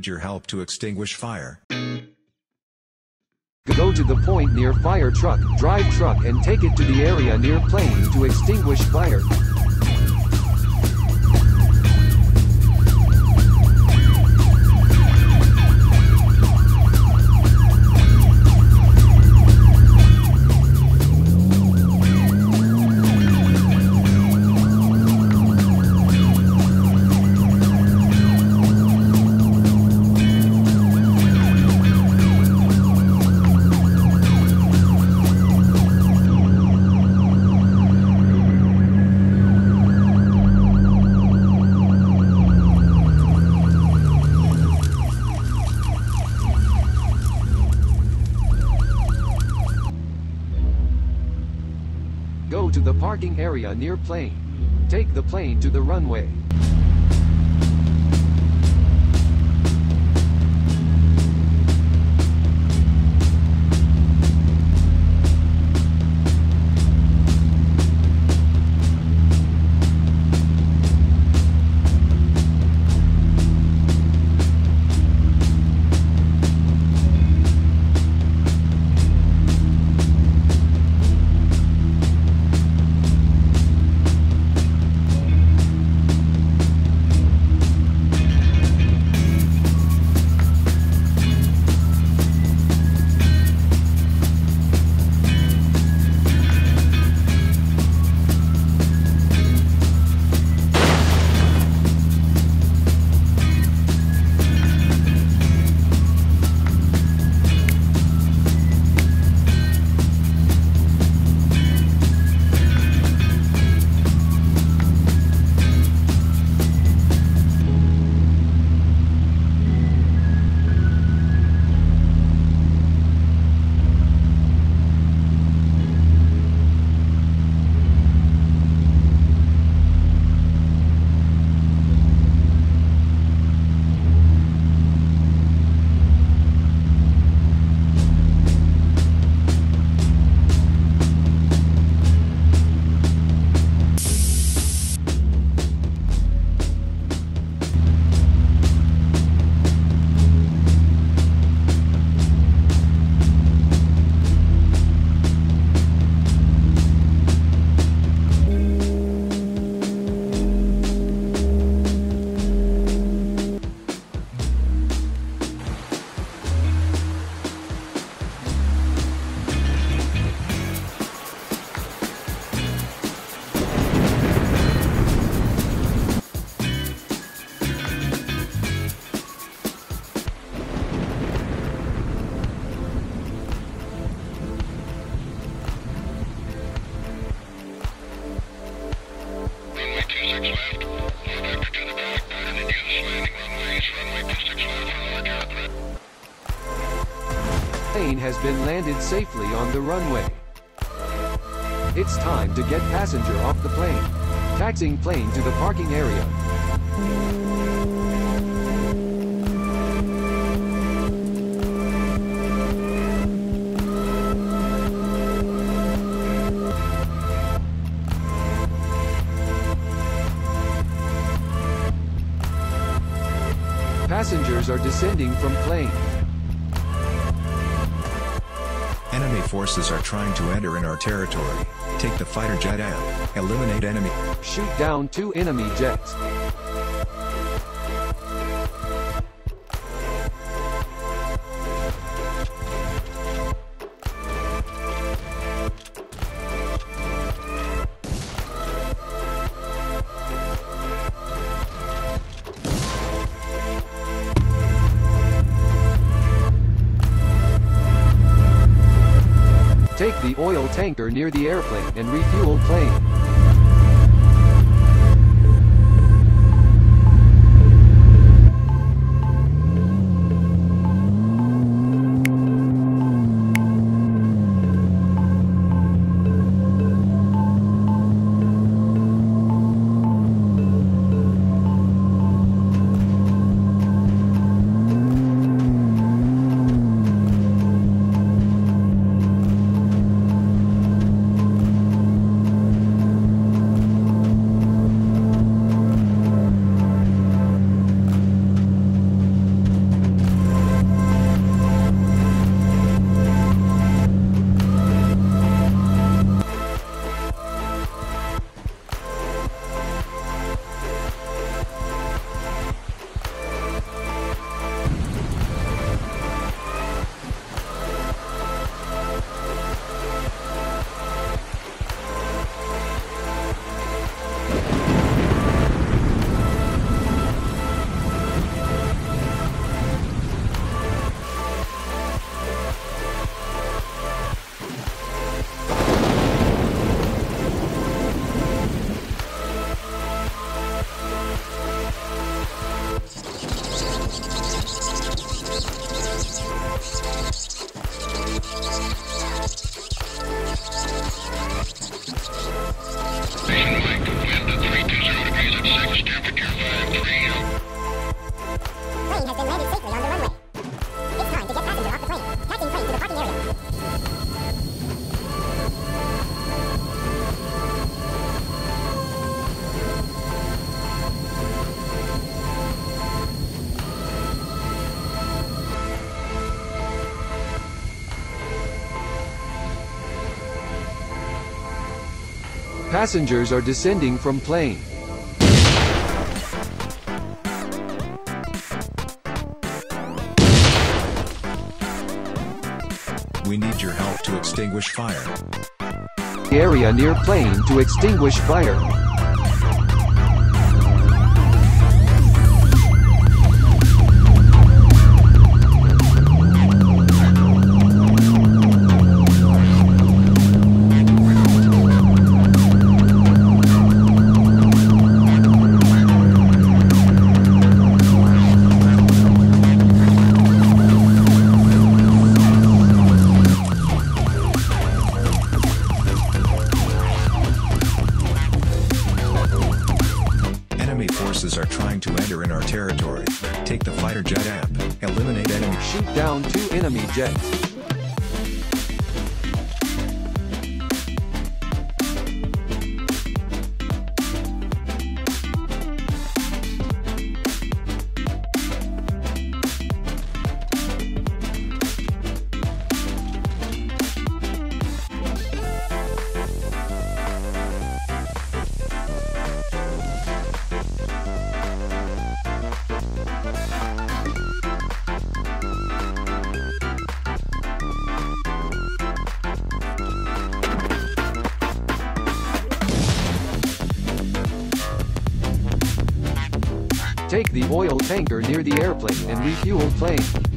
need your help to extinguish fire. Go to the point near fire truck, drive truck and take it to the area near plane to extinguish fire. To the parking area near plane. Take the plane to the runway. Plane has been landed safely on the runway. It's time to get passenger off the plane. Taxiing plane to the parking area. Passengers are descending from plane. Enemy forces are trying to enter in our territory. Take the fighter jet out. Eliminate enemy. Shoot down 2 enemy jets. Take the oil tanker near the airplane and refuel plane. Passengers are descending from plane. We need your help to extinguish fire. Area near plane to extinguish fire. Forces are trying to enter in our territory. Take the fighter jet app. Eliminate enemy. Shoot down 2 enemy jets. Take the oil tanker near the airplane and refuel plane.